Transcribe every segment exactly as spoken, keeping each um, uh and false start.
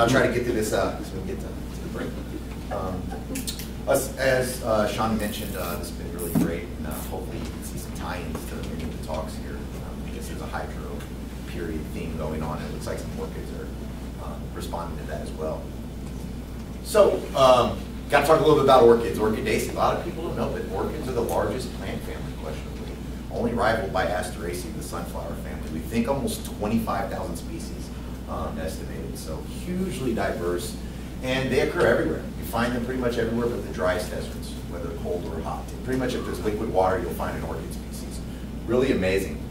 And I'll try to get through this uh, as we get to, to the break. Um, as as uh, Sean mentioned, uh, this has been really great, and uh, hopefully you can see some tie-ins to many of the talks here, um, because there's a hydro period theme going on, and it looks like some orchids are uh, responding to that as well. So, um, got to talk a little bit about orchids. Orchidaceae, a lot of people don't know, but orchids are the largest plant family, questionably, only rivaled by Asteraceae, the sunflower family. We think almost twenty-five thousand species um, estimated, so hugely diverse, and they occur everywhere. You find them pretty much everywhere but the driest deserts, whether cold or hot. And pretty much if there's liquid water, you'll find an orchid species. Really amazing.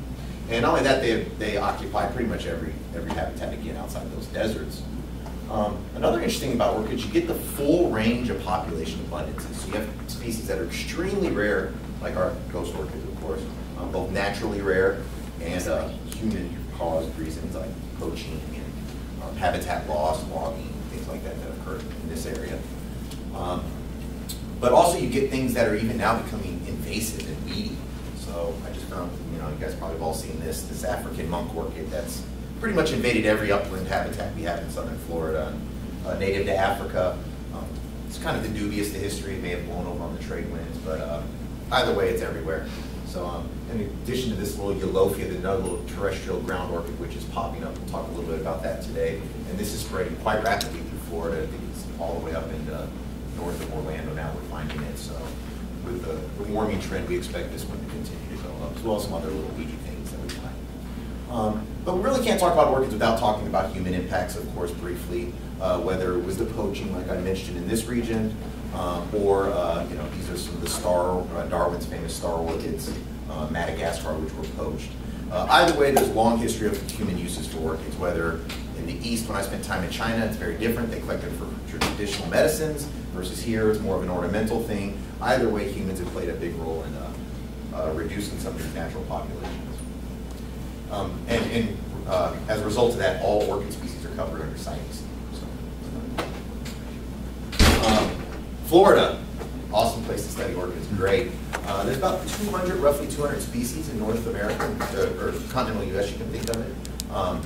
And not only that, they, they occupy pretty much every, every habitat, again, outside those deserts. Um, another interesting thing about orchids, you get the full range of population abundances. So you have species that are extremely rare, like our ghost orchids, of course, um, both naturally rare and uh, human-caused reasons like poaching and um, habitat loss, logging, things like that that occur in this area. Um, but also you get things that are even now becoming invasive and weedy. So I just found, you know, you guys probably have all seen this, this African monk orchid that's pretty much invaded every upland habitat we have in southern Florida, uh, native to Africa. Um, it's kind of the dubious to history. It may have blown over on the trade winds, but uh, either way, it's everywhere. So um, in addition to this little Eulophia, another little terrestrial ground orchid, which is popping up. We'll talk a little bit about that today. And this is spreading quite rapidly through Florida. I think it's all the way up into north of Orlando now we're finding it. So with the, the warming trend, we expect this one to continue to go up, as well as some other little weedy things that we find. Um, But we really can't talk about orchids without talking about human impacts, of course, briefly, uh, whether it was the poaching, like I mentioned in this region, um, or uh, you know, these are some of the star, uh, Darwin's famous star orchids, uh, Madagascar, which were poached. Uh, either way, there's a long history of human uses for orchids, whether in the East, when I spent time in China, it's very different. They collect them for traditional medicines versus here, it's more of an ornamental thing. Either way, humans have played a big role in uh, uh, reducing some of these natural populations. Um, and and uh, as a result of that, all orchid species are covered under CITES. So, um, Florida, awesome place to study orchids, great. Uh, there's about two hundred, roughly two hundred species in North America, or, or continental U S, you can think of it. Um,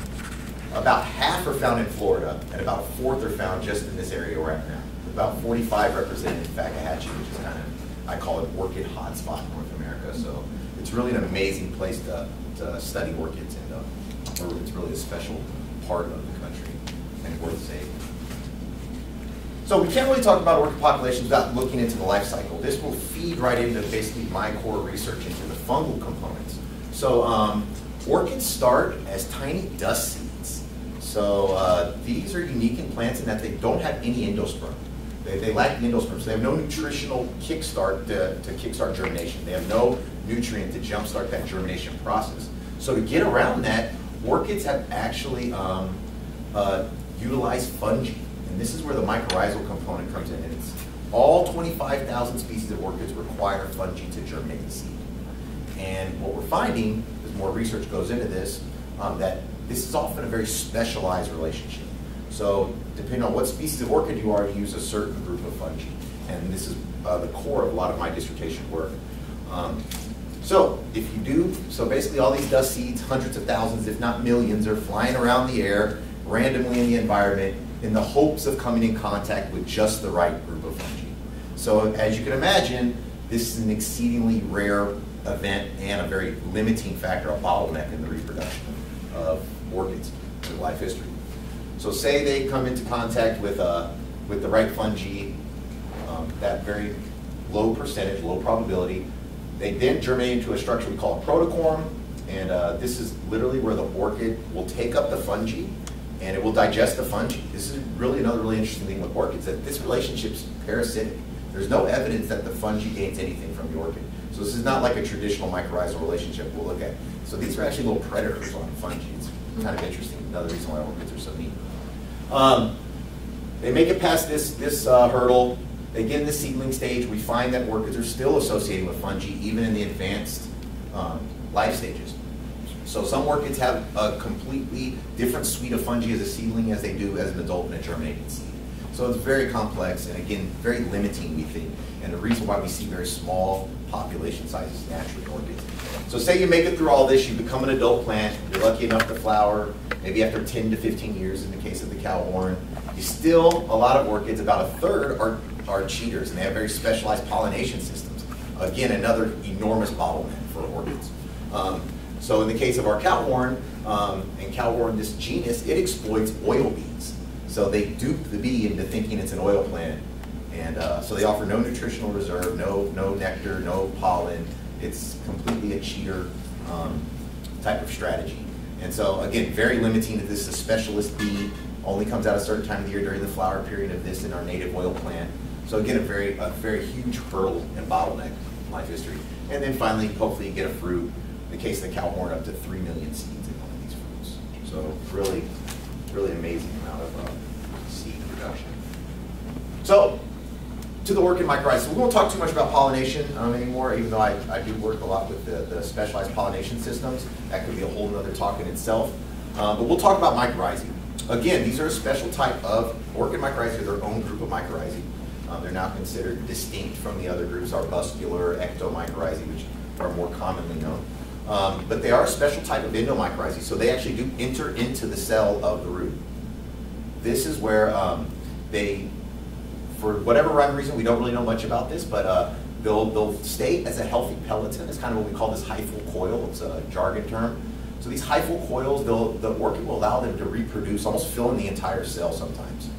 about half are found in Florida, and about a fourth are found just in this area we're at now. About forty-five represented in Fakahatchee, which is kind of, I call it orchid hotspot in North America. So it's really an amazing place to to study orchids, and uh, it's really a special part of the country and worth saving. So we can't really talk about orchid populations without looking into the life cycle. This will feed right into basically my core research into the fungal components. So um, orchids start as tiny dust seeds. So uh, these are unique in plants in that they don't have any endosperm. They, they lack the endosperm, so they have no nutritional kickstart to, to kickstart germination. They have no nutrient to jumpstart that germination process. So to get around that, orchids have actually um, uh, utilized fungi. And this is where the mycorrhizal component comes in. And it's all twenty-five thousand species of orchids require fungi to germinate the seed. And what we're finding, as more research goes into this, um, that this is often a very specialized relationship. So depending on what species of orchid you are, you use a certain group of fungi. And this is uh, the core of a lot of my dissertation work. Um, so if you do, so basically all these dust seeds, hundreds of thousands, if not millions, are flying around the air, randomly in the environment, in the hopes of coming in contact with just the right group of fungi. So as you can imagine, this is an exceedingly rare event and a very limiting factor, a bottleneck in the reproduction of orchids through life history. So say they come into contact with, uh, with the right fungi, um, that very low percentage, low probability. They then germinate into a structure we call a protocorm, and uh, this is literally where the orchid will take up the fungi and it will digest the fungi. This is really another really interesting thing with orchids, that this relationship's parasitic. There's no evidence that the fungi gains anything from the orchid. So this is not like a traditional mycorrhizal relationship we'll look at. So these are actually little predators on fungi. It's kind of interesting, another reason why orchids are so neat. Um, they make it past this, this uh, hurdle. They get in the seedling stage. We find that orchids are still associated with fungi, even in the advanced um, life stages. So some orchids have a completely different suite of fungi as a seedling as they do as an adult and a germinating seed. So it's very complex and, again, very limiting, we think, and the reason why we see very small population sizes naturally in orchids. So say you make it through all this, you become an adult plant, you're lucky enough to flower, maybe after ten to fifteen years in the case of the cowhorn. You still, a lot of orchids, about a third are, are cheaters, and they have very specialized pollination systems. Again, another enormous bottleneck for orchids. Um, so in the case of our cowhorn, um, and cowhorn, this genus, it exploits oil bees. So they dupe the bee into thinking it's an oil plant, and uh, so they offer no nutritional reserve, no, no nectar, no pollen. It's completely a cheater um, type of strategy. And so again, very limiting that this is a specialist bee, only comes out a certain time of the year during the flower period of this in our native oil plant. So again, a very, a very huge hurdle and bottleneck in life history. And then finally, hopefully you get a fruit, in the case of the cowhorn, up to three million seeds in one of these fruits. So really, really amazing amount of uh, seed production. So, to the orchid mycorrhiza. So we won't talk too much about pollination um, anymore, even though I, I do work a lot with the, the specialized pollination systems. That could be a whole nother talk in itself. Uh, but we'll talk about mycorrhizae. Again, these are a special type of orchid mycorrhizae, their own group of mycorrhizae. Um, they're now considered distinct from the other groups, arbuscular, ectomycorrhizae, which are more commonly known. Um, but they are a special type of endomycorrhizae, so they actually do enter into the cell of the root. This is where um, they, for whatever rhyme or reason, we don't really know much about this, but uh, they'll, they'll stay as a healthy peloton. It's kind of what we call this hyphal coil. It's a jargon term. So these hyphal coils, the orchid will allow them to reproduce, almost fill in the entire cell sometimes.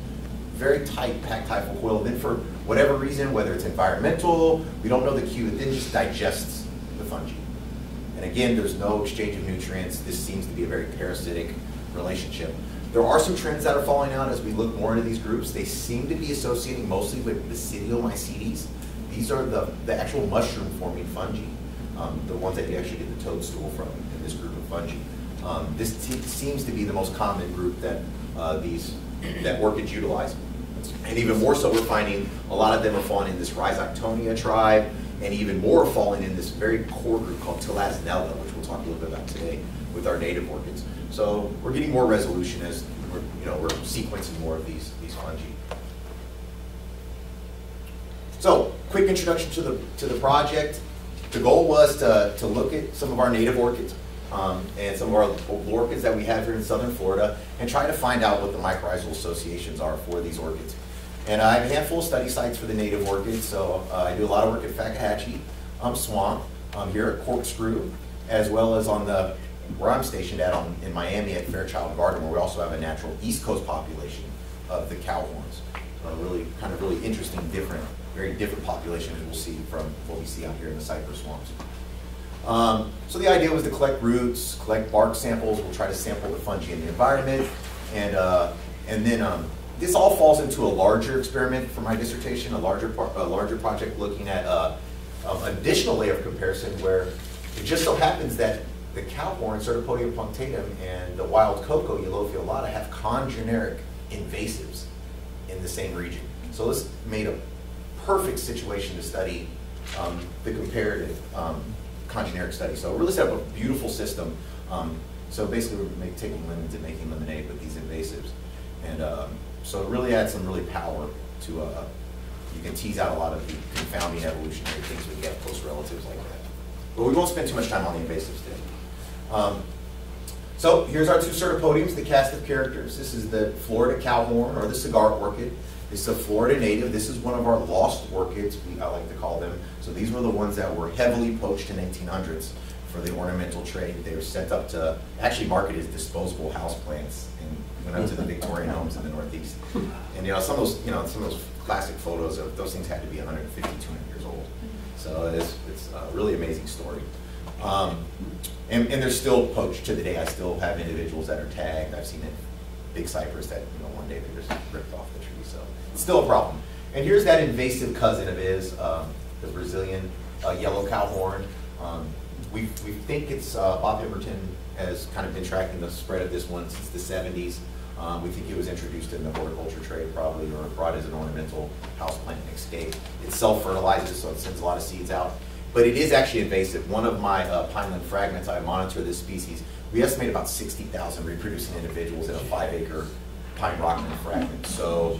Very tight, packed hyphal coil. Then for whatever reason, whether it's environmental, we don't know the cue, it then just digests the fungi. And again, there's no exchange of nutrients. This seems to be a very parasitic relationship. There are some trends that are falling out as we look more into these groups. They seem to be associating mostly with Basidiomycetes. These are the, the actual mushroom-forming fungi, um, the ones that you actually get the toadstool from in this group of fungi. Um, this seems to be the most common group that uh, these that orchids utilize. And even more so, we're finding a lot of them are falling in this Rhizoctonia tribe, and even more are falling in this very core group called Tulasnella, which we'll talk a little bit about today with our native orchids. So we're getting more resolution as we're, you know, we're sequencing more of these, these fungi. So quick introduction to the, to the project. The goal was to, to look at some of our native orchids um, and some of our orchids that we have here in southern Florida and try to find out what the mycorrhizal associations are for these orchids. And I have a handful of study sites for the native orchids. So uh, I do a lot of work at Fakahatchee um, Swamp, um, here at Corkscrew, as well as on the where I'm stationed at on, in Miami at Fairchild Garden, where we also have a natural East Coast population of the cowhorns. So a really kind of really interesting, different, very different population as we'll see from what we see out here in the cypress swamps. Um, so the idea was to collect roots, collect bark samples. We'll try to sample the fungi in the environment, and uh, and then um, this all falls into a larger experiment for my dissertation, a larger a larger project looking at uh, an additional layer of comparison where it just so happens that the cowhorn, Cyrtopodium punctatum, and the wild cocoa, Eulophia alta, have congeneric invasives in the same region. So this made a perfect situation to study um, the comparative um, congeneric study. So it really set up a beautiful system. Um, so basically we're make, taking lemons and making lemonade with these invasives. And um, so it really adds some really power to, uh, you can tease out a lot of the confounding evolutionary things when you have close relatives like that. But we won't spend too much time on the invasives today. Um, so here's our two Cyrtopodiums, the cast of characters. This is the Florida cowhorn, or the cigar orchid. This is a Florida native. This is one of our lost orchids, we, I like to call them. So these were the ones that were heavily poached in the eighteen hundreds for the ornamental trade. They were sent up to, actually marketed as disposable houseplants, and went up to the Victorian homes in the Northeast. And you know, some of those, you know, some of those classic photos of those things had to be a hundred fifty, two hundred years old. So it's, it's a really amazing story. Um, and, and they're still poached to the day. I still have individuals that are tagged. I've seen it, big cypress that you know one day they're just ripped off the tree. So it's still a problem. And here's that invasive cousin of his, um, the Brazilian uh, yellow cowhorn. Um, we we think it's uh, Bob Pemberton has kind of been tracking the spread of this one since the seventies. Um, we think it was introduced in the horticulture trade probably, or brought as an ornamental houseplant and escaped. It self-fertilizes, so it sends a lot of seeds out. But it is actually invasive. One of my uh, pineland fragments, I monitor this species. We estimate about sixty thousand reproducing individuals in a five acre pine rockland fragment. So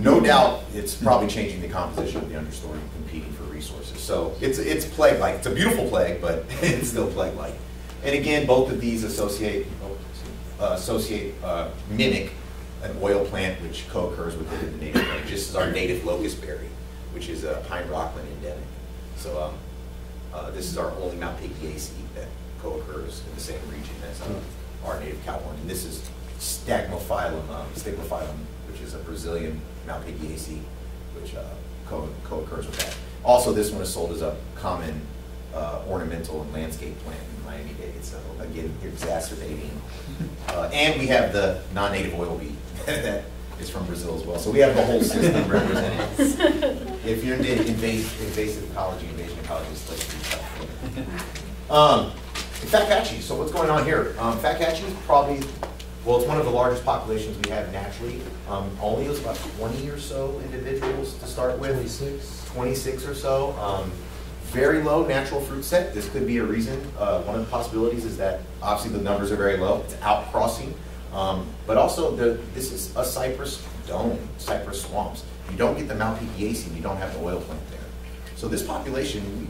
no doubt it's probably changing the composition of the understory and competing for resources. So it's, it's plague-like. It's a beautiful plague, but it's still plague-like. And again, both of these associate, uh, associate uh, mimic an oil plant which co-occurs within the native range. This is our native locust berry, which is a pine rockland endemic. So um, uh, this is our only Malpighiaceae that co-occurs in the same region as um, our native cowhorn. And this is Stagmophyllum, um, Stagmophyllum, which is a Brazilian Malpighiaceae, which uh, co- co-occurs with that. Also, this one is sold as a common uh, ornamental and landscape plant in Miami-Dade. So again, exacerbating. Uh, and we have the non-native oil beet that is from Brazil as well. So we have the whole system represented. If you're into invasive, invasive ecology, invasion ecology is like um, Fakahatchee. So what's going on here? Um, Fakahatchee is probably, well, it's one of the largest populations we have naturally. Um, only it was about twenty or so individuals to start with. twenty-six. twenty-six or so. Um, very low natural fruit set. This could be a reason. Uh, one of the possibilities is that obviously the numbers are very low. It's outcrossing. Um, but also, the, this is a cypress dome, cypress swamps. You don't get the Malpighiaceae, you don't have the oil plant there. So this population,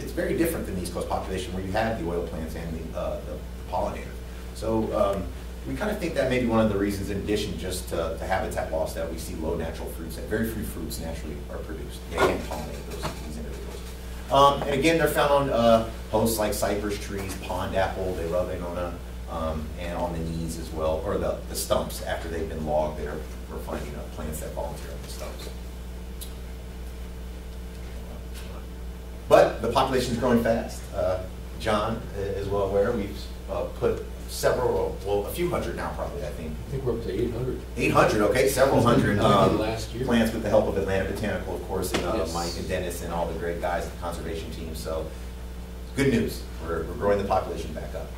it's very different than the East Coast population where you have the oil plants and the, uh, the, the pollinator. So um, we kind of think that may be one of the reasons, in addition just to, to habitat loss, that we see low natural fruits, that very few fruits naturally are produced. They can pollinate those, these individuals. Um, and again, they're found on uh, hosts like cypress trees, pond apple, they love Inona, um, and on the knees as well, or the, the stumps after they've been logged. They're We're finding uh, plants that volunteer on the stumps. But the population is growing fast. Uh, John is well aware. We've uh, put several, well, a few hundred now probably, I think. I think we're up to eight hundred. eight hundred, okay, several hundred um, last year. Plants with the help of Atlanta Botanical, of course, and uh, yes. Mike and Dennis and all the great guys at the conservation team. So good news. We're, we're growing the population back up.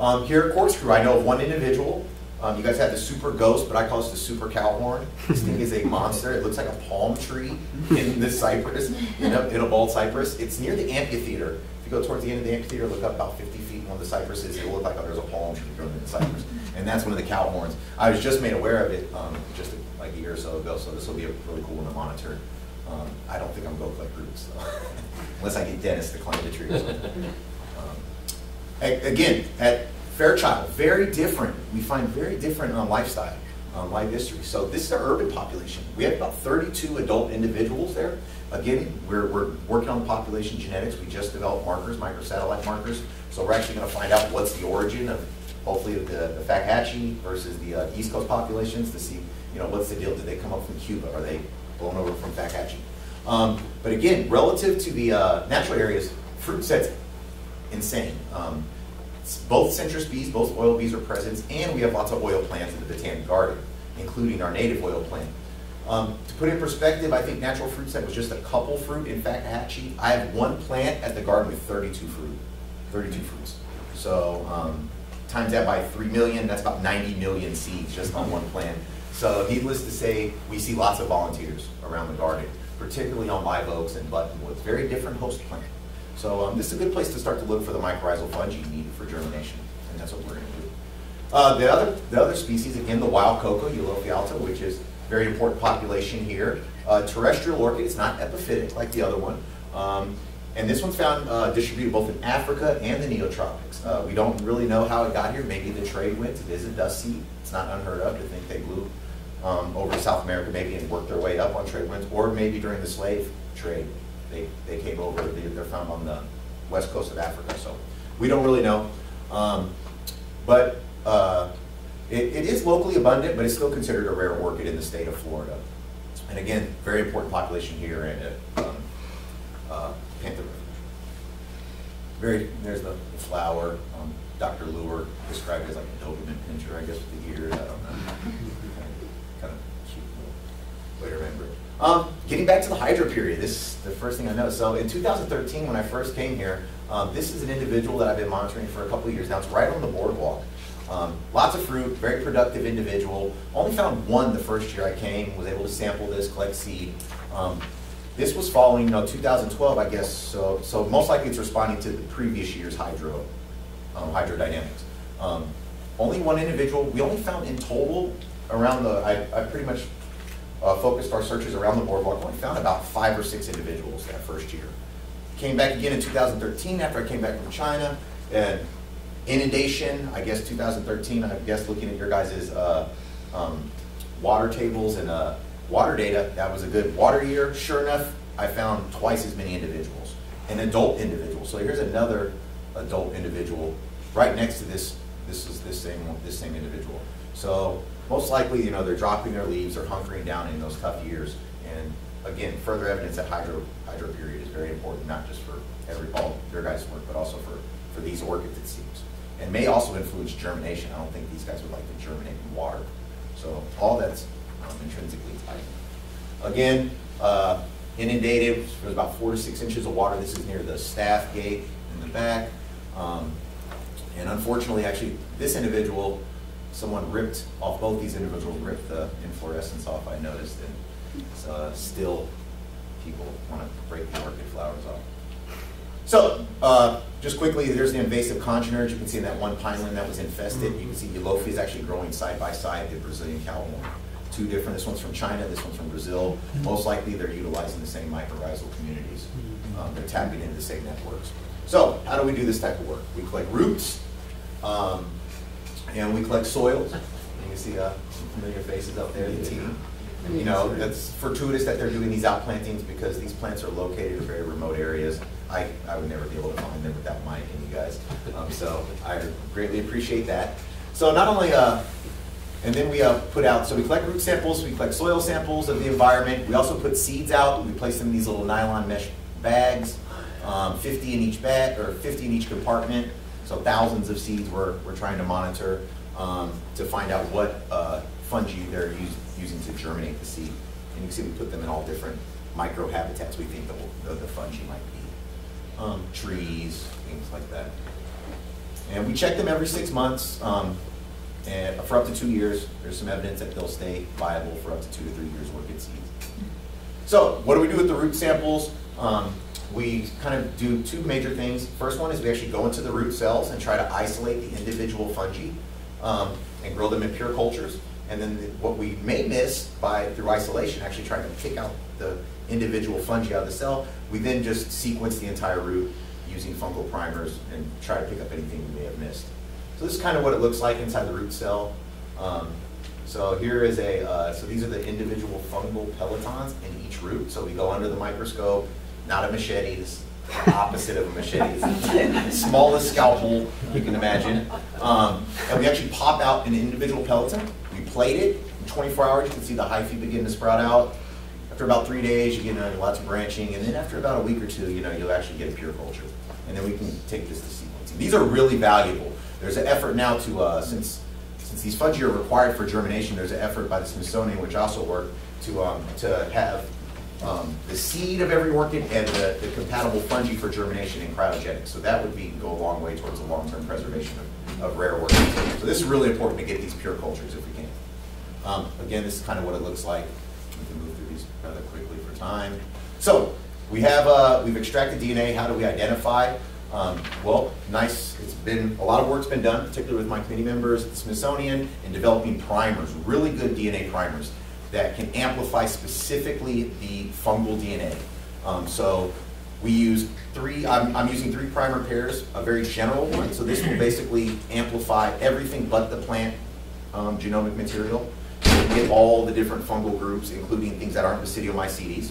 Um, here at Corkscrew, I know of one individual. Um, you guys have the super ghost, but I call it the super cowhorn. This thing is a monster. It looks like a palm tree in this cypress, in a, in a bald cypress. It's near the amphitheater. If you go towards the end of the amphitheater, look up about fifty feet in one of the cypresses, it will look like oh, there's a palm tree growing in the cypress. And that's one of the cowhorns. I was just made aware of it um, just a, like a year or so ago, so this will be a really cool one to monitor. Um, I don't think I'm going to collect roots, so. Unless I get Dennis to climb the tree or something. Um, again, at Fairchild, very different. We find very different um, lifestyle, um, life history. So this is our urban population. We have about thirty-two adult individuals there. Again, we're, we're working on population genetics. We just developed markers, microsatellite markers. So we're actually going to find out what's the origin of, hopefully, of the, the Fakahatchee versus the uh, East Coast populations to see, you know, what's the deal? Did they come up from Cuba? Are they blown over from Fakahatchee? Um, but again, relative to the uh, natural areas, fruit sets, insane. Um, Both centris bees, both oil bees are present, and we have lots of oil plants in the Botanic Garden, including our native oil plant. Um, to put it in perspective, I think natural fruit set was just a couple fruit in Fakahatchee. I have one plant at the garden with thirty-two fruit, thirty-two fruits. So um, times that by three million, that's about ninety million seeds just on one plant. So needless to say, we see lots of volunteers around the garden, particularly on live oaks and buttonwoods, very different host plant. So um, this is a good place to start to look for the mycorrhizal fungi needed for germination, and that's what we're going to do. Uh, the other the other species, again, the wild cocoa, Eulophia alta, which is a very important population here. Uh, terrestrial orchid, it's not epiphytic like the other one, um, and this one's found uh, distributed both in Africa and the neotropics. Uh, we don't really know how it got here. Maybe the trade went. It is a dust seed. It's not unheard of to think they blew um, over to South America maybe and worked their way up on trade winds, or maybe during the slave trade. They, they came over, they, they're found on the west coast of Africa, so we don't really know. Um, but uh, it, it is locally abundant, but it's still considered a rare orchid in the state of Florida. And again, very important population here in um, uh, Panther River. Very, there's the flower. Um, Doctor Luer described it as like a Doberman pincher, I guess, with the ears, I don't know. Kind of cute way to remember it. Um, getting back to the hydro period, this is the first thing I know. So in two thousand thirteen, when I first came here, um, this is an individual that I've been monitoring for a couple of years now. It's right on the boardwalk. Um, lots of fruit, very productive individual. Only found one the first year I came, was able to sample this, collect seed. Um, this was following, you know, two thousand twelve, I guess, so, so most likely it's responding to the previous year's hydro, um, hydrodynamics. Um, only one individual. We only found in total around the, I, I pretty much uh, focused our searches around the boardwalk, and we found about five or six individuals that first year. Came back again in two thousand thirteen after I came back from China, and inundation, I guess two thousand thirteen, I guess looking at your guys' uh, um, water tables and uh, water data, that was a good water year. Sure enough, I found twice as many individuals, an adult individual. So here's another adult individual right next to this. This is this same this same individual. So most likely, you know, they're dropping their leaves or hunkering down in those tough years. And again, further evidence that hydro hydroperiod is very important, not just for every all your guys' work, but also for for these orchids, it seems, and may also influence germination. I don't think these guys would like to germinate in water. So all that's um, intrinsically tied. Again, uh, inundated. There's about four to six inches of water. This is near the staff gate in the back. Um, and unfortunately, actually, this individual, someone ripped off, both these individuals ripped the inflorescence off, I noticed, and uh, still people want to break the orchid flowers off. So uh, just quickly, there's the invasive congeners. You can see in that one pineland that was infested. You can see Eulophia is actually growing side by side, the Brazilian cowhorn. Two different, this one's from China, this one's from Brazil. Most likely they're utilizing the same mycorrhizal communities. Um, they're tapping into the same networks. So how do we do this type of work? We collect roots, um, and we collect soils. You can see uh, some familiar faces out there, the team. You know, that's fortuitous that they're doing these outplantings because these plants are located in very remote areas. I, I would never be able to find them without my and you guys. Um, so I greatly appreciate that. So not only, uh, and then we uh, put out, so we collect root samples, we collect soil samples of the environment. We also put seeds out. We place them in these little nylon mesh bags, um, fifty in each bag, or fifty in each compartment. So thousands of seeds we're, we're trying to monitor um, to find out what uh, fungi they're use, using to germinate the seed. And you can see we put them in all different microhabitats we think the, the, the fungi might be. Um, trees, things like that. And we check them every six months um, and for up to two years. There's some evidence that they'll stay viable for up to two to three years orchid seeds. So what do we do with the root samples? Um, we kind of do two major things. First one is we actually go into the root cells and try to isolate the individual fungi um, and grow them in pure cultures. And then the, what we may miss by through isolation, actually trying to pick out the individual fungi out of the cell, we then just sequence the entire root using fungal primers and try to pick up anything we may have missed. So this is kind of what it looks like inside the root cell. Um, so here is a, uh, so these are the individual fungal pelotons in each root. So we go under the microscope, not a machete, this is the opposite of a machete. Smallest scalpel you can imagine. Um, and we actually pop out an individual peloton, we plate it, in twenty-four hours you can see the hyphae begin to sprout out. After about three days, you get lots of branching, and then after about a week or two, you know, you'll actually get a pure culture, and then we can take this to sequencing. These are really valuable. There's an effort now to, uh, since since these fungi are required for germination, there's an effort by the Smithsonian, which I also work, to um, to have um, the seed of every orchid and the, the compatible fungi for germination in cryogenics. So that would be go a long way towards the long-term preservation of, of rare orchids. So this is really important to get these pure cultures if we can. Um, again, this is kind of what it looks like. We can move through these rather quickly for time. So we have uh, we've extracted D N A. How do we identify? Um, well, nice. It's been a lot of work's been done, particularly with my committee members at the Smithsonian, in developing primers, really good D N A primers that can amplify specifically the fungal D N A. Um, so we use three. I'm, I'm using three primer pairs, a very general one. So this will basically amplify everything but the plant um, genomic material. We get all the different fungal groups, including things that aren't Basidiomycetes.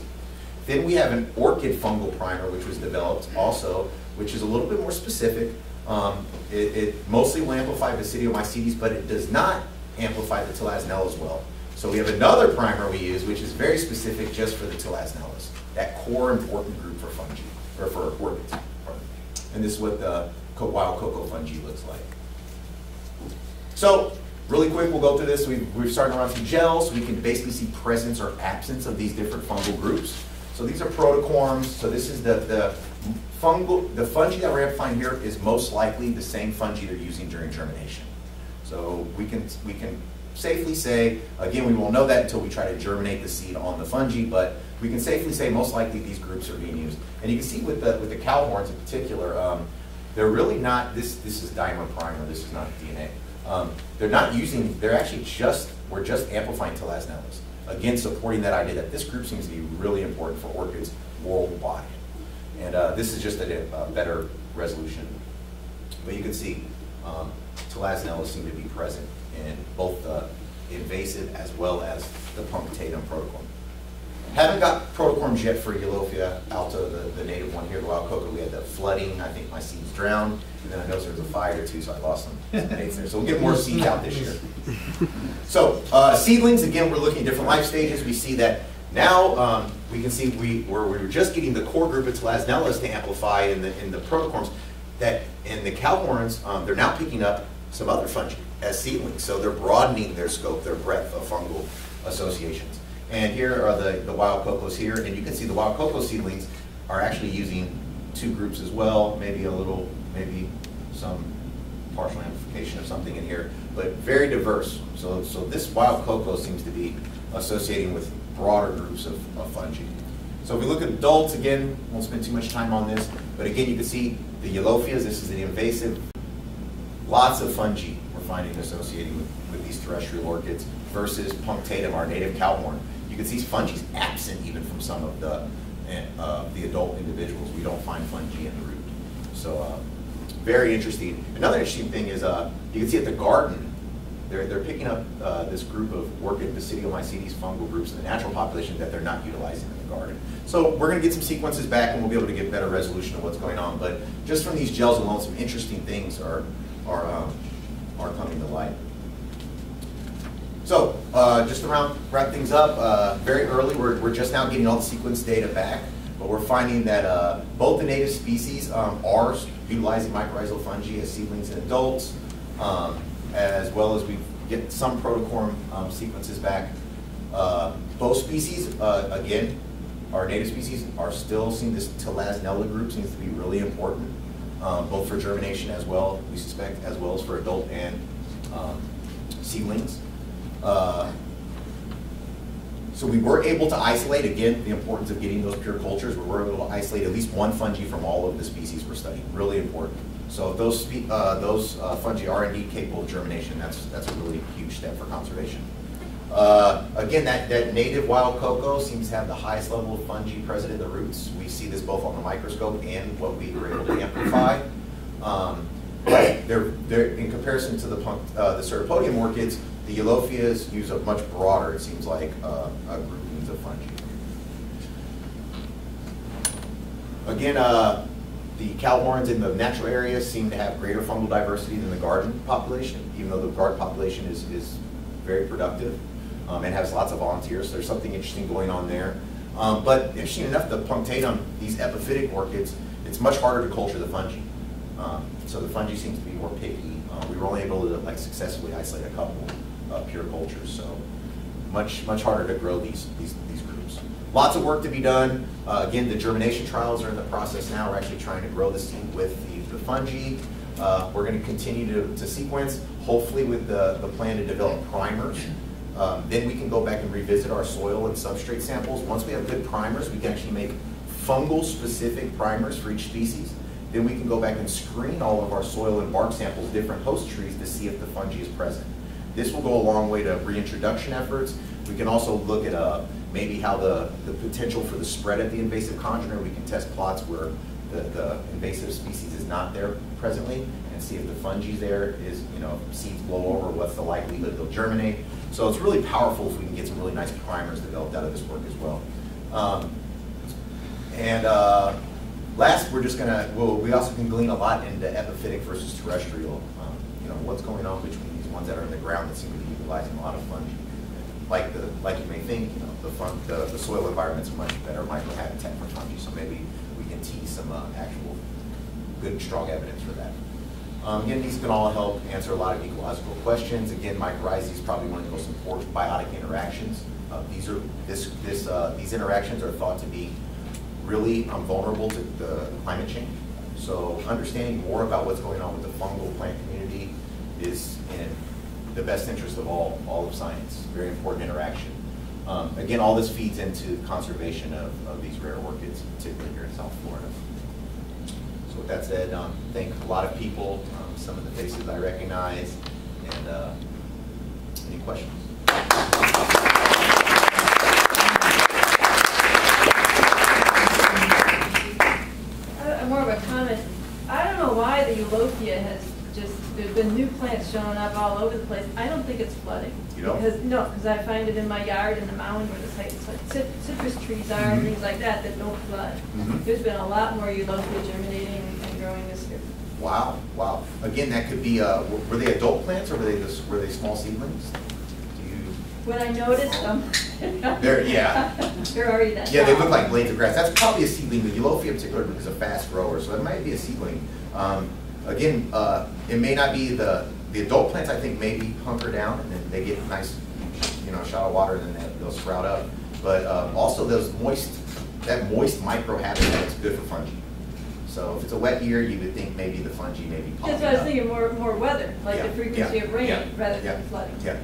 Then we have an orchid fungal primer, which was developed also, which is a little bit more specific. Um, it, it mostly will amplify Basidiomycetes, but it does not amplify the Tulasnella as well. So we have another primer we use, which is very specific just for the Tulasnellas, that core important group for fungi, or for orchids. And this is what the wild cocoa fungi looks like. So, really quick, we'll go through this. We've, we're starting around some gels, so we can basically see presence or absence of these different fungal groups. So these are protocorms. So this is the, the fungal, the fungi that we're amplifying here is most likely the same fungi they're using during germination. So we can, we can safely say, again, we won't know that until we try to germinate the seed on the fungi, but we can safely say most likely these groups are being used. And you can see with the, with the cowhorns in particular, um, they're really not, this, this is dimer primer, this is not D N A. Um, they're not using, they're actually just, we're just amplifying Tulasnellas. Again, supporting that idea that this group seems to be really important for orchids worldwide. And uh, this is just a, a better resolution. But you can see um, Tulasnellas seem to be present in both the invasive as well as the punctatum protocorm. Haven't got protocorms yet for Eulophia alta, the, the native one here, the wild cocoa. We had the flooding, I think my seeds drowned, and then I noticed there was a fire too, so I lost some seeds there. So we'll get more seeds out this year. So uh, seedlings, again, we're looking at different life stages. We see that now um, we can see we were, we were just getting the core group of Tulasnellas to amplify in the, in the protocorms, that in the cowhorns, um, they're now picking up some other fungi as seedlings. So they're broadening their scope, their breadth of fungal associations. And here are the, the wild cocos here, and you can see the wild cocoa seedlings are actually using two groups as well, maybe a little, maybe some partial amplification of something in here, but very diverse. So, so this wild cocoa seems to be associating with broader groups of, of fungi. So if we look at adults, again, won't spend too much time on this, but again, you can see the Eulophias, this is an invasive, lots of fungi we're finding associating with, with these terrestrial orchids versus punctatum, our native cowhorn. You can see fungi is absent even from some of the uh, the adult individuals. We don't find fungi in the root. So uh, very interesting. Another interesting thing is uh, you can see at the garden, they're, they're picking up uh, this group of orchid Basidiomycetes fungal groups in the natural population that they're not utilizing in the garden. So we're going to get some sequences back and we'll be able to get better resolution of what's going on. But just from these gels alone, some interesting things are, are, um, are coming to light. So uh, just to round, wrap things up, uh, very early, we're, we're just now getting all the sequence data back, but we're finding that uh, both the native species um, are utilizing mycorrhizal fungi as seedlings in adults, um, as well as we get some protocorm um, sequences back. Uh, both species, uh, again, our native species are still seeing this Tulasnella group seems to be really important, um, both for germination as well, we suspect, as well as for adult and um, seedlings. Uh, so we were able to isolate, again, the importance of getting those pure cultures. We were able to isolate at least one fungi from all of the species we're studying. Really important. So if those uh, those uh, fungi are indeed capable of germination, that's that's a really huge step for conservation. Uh, again, that, that native wild cocoa seems to have the highest level of fungi present in the roots. We see this both on the microscope and what we were able to amplify. Um, but they're, they're, in comparison to the, uh, the Cyrtopodium orchids, the Eulophias use a much broader, it seems like, uh, a groupings of fungi. Again, uh, the cowhorns in the natural area seem to have greater fungal diversity than the garden population, even though the garden population is, is very productive um, and has lots of volunteers. So there's something interesting going on there. Um, but interesting enough, the punctatum, these epiphytic orchids, it's much harder to culture the fungi. Um, so the fungi seems to be more picky. Uh, we were only able to like successfully isolate a couple. Uh, pure cultures, so much much harder to grow these these, these groups. Lots of work to be done. Uh, again, the germination trials are in the process now. We're actually trying to grow the seed with the, the fungi. Uh, we're going to continue to, to sequence, hopefully with the, the plan to develop primers. Um, then we can go back and revisit our soil and substrate samples. Once we have good primers, we can actually make fungal-specific primers for each species. Then we can go back and screen all of our soil and bark samples, different host trees, to see if the fungi is present. This will go a long way to reintroduction efforts. We can also look at uh, maybe how the, the potential for the spread of the invasive congener. We can test plots where the, the invasive species is not there presently and see if the fungi there is, you know, seeds blow over, what's the likelihood they'll germinate. So it's really powerful if we can get some really nice primers developed out of this work as well. Um, and uh, last, we're just gonna, we'll, we also can glean a lot into epiphytic versus terrestrial, um, you know, what's going on between ones that are in the ground that seem to be utilizing a lot of fungi. Like the like you may think, you know, the fun, the, the soil environment's a much better microhabitat for fungi, so maybe we can tease some uh, actual good, strong evidence for that. Um, again, these can all help answer a lot of ecological questions. Again, mycorrhizae is probably one of the most important biotic interactions. Uh, these are this this uh, these interactions are thought to be really um, vulnerable to the climate change. So understanding more about what's going on with the fungal plant community is in the best interest of all, all of science. Very important interaction. Um, again, all this feeds into conservation of, of these rare orchids, particularly here in South Florida. So with that said, um, thank a lot of people, um, some of the faces I recognize, and uh, any questions? Uh, more of a comment. I don't know why the Eulophia has just, there's been new plants showing up all over the place. I don't think it's flooding. You don't? Because, no, because I find it in my yard in the mound where the site, like citrus trees are mm-hmm. and things like that that don't flood. Mm-hmm. There's been a lot more Eulophia germinating and growing this year. Wow, wow. Again, that could be, uh, were they adult plants or were they just, were they small seedlings? Do you... When I noticed them. They're, yeah. They're already that. Yeah, they look like blades of grass. That's probably a seedling. The Eulophia in particular is a fast grower, so that might be a seedling. Um, again, uh, it may not be the, the adult plants, I think, maybe hunker down and then they get nice, you know, shot of water and then they'll sprout up. But uh, also those moist, that moist microhabitat is good for fungi. So if it's a wet year, you would think maybe the fungi may be popping up. That's what I was thinking, more, more weather, like yeah. the frequency yeah. of rain yeah. rather yeah. than flooding. Yeah.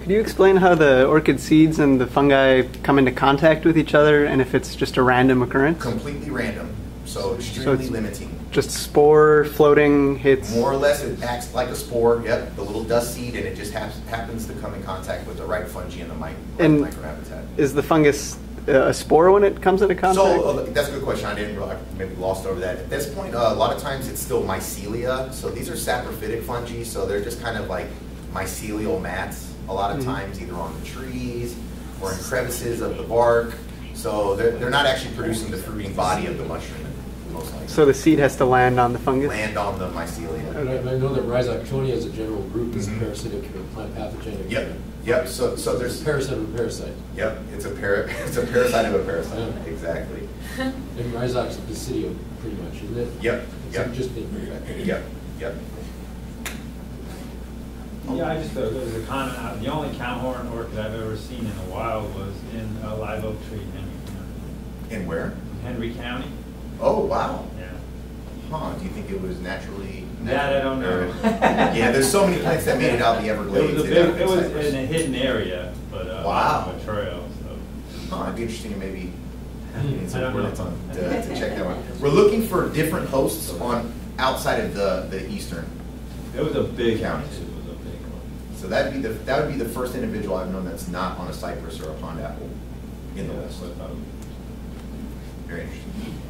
Could you explain how the orchid seeds and the fungi come into contact with each other and if it's just a random occurrence? Completely random, so extremely so it's limiting. Just spore floating hits? More or less it acts like a spore, yep, the little dust seed, and it just ha happens to come in contact with the right fungi in the micro and microhabitat. Is the fungus a spore when it comes into contact? So uh, that's a good question. I didn't realize, I maybe lost over that. At this point, uh, a lot of times it's still mycelia. So these are saprophytic fungi. So they're just kind of like mycelial mats. A lot of mm-hmm. times, either on the trees or in crevices of the bark. So they're, they're not actually producing the fruiting body of the mushroom, most likely. So the seed has to land on the fungus. Land on the mycelia. I, I know that Rhizoctonia as a general group is mm-hmm. parasitic or plant pathogenic. Yep. Yep. So, so there's a parasite of a parasite. Yep. It's a para It's a parasite of a parasite. Yeah. Exactly. And Rhizox is Basidium, pretty much, isn't it? Yep. It's yep. Like just in yep. Yep. Yeah, I just thought there was a comment. Uh, the only cow-horn orchid I've ever seen in the wild was in a live oak tree in Henry County. In where? Henry County. Oh wow. Yeah. Huh? Do you think it was naturally? That I don't know. Yeah, there's so many plants that made it out of the Everglades. It was, a big, it was in a hidden area, but uh, wow. a trail. So. Huh, it'd be interesting to maybe to, to check that one. We're looking for different hosts on outside of the, the eastern. It was a big county. It was a big one. So that'd be the that would be the first individual I've known that's not on a cypress or a pond apple in yeah, the West. Very interesting.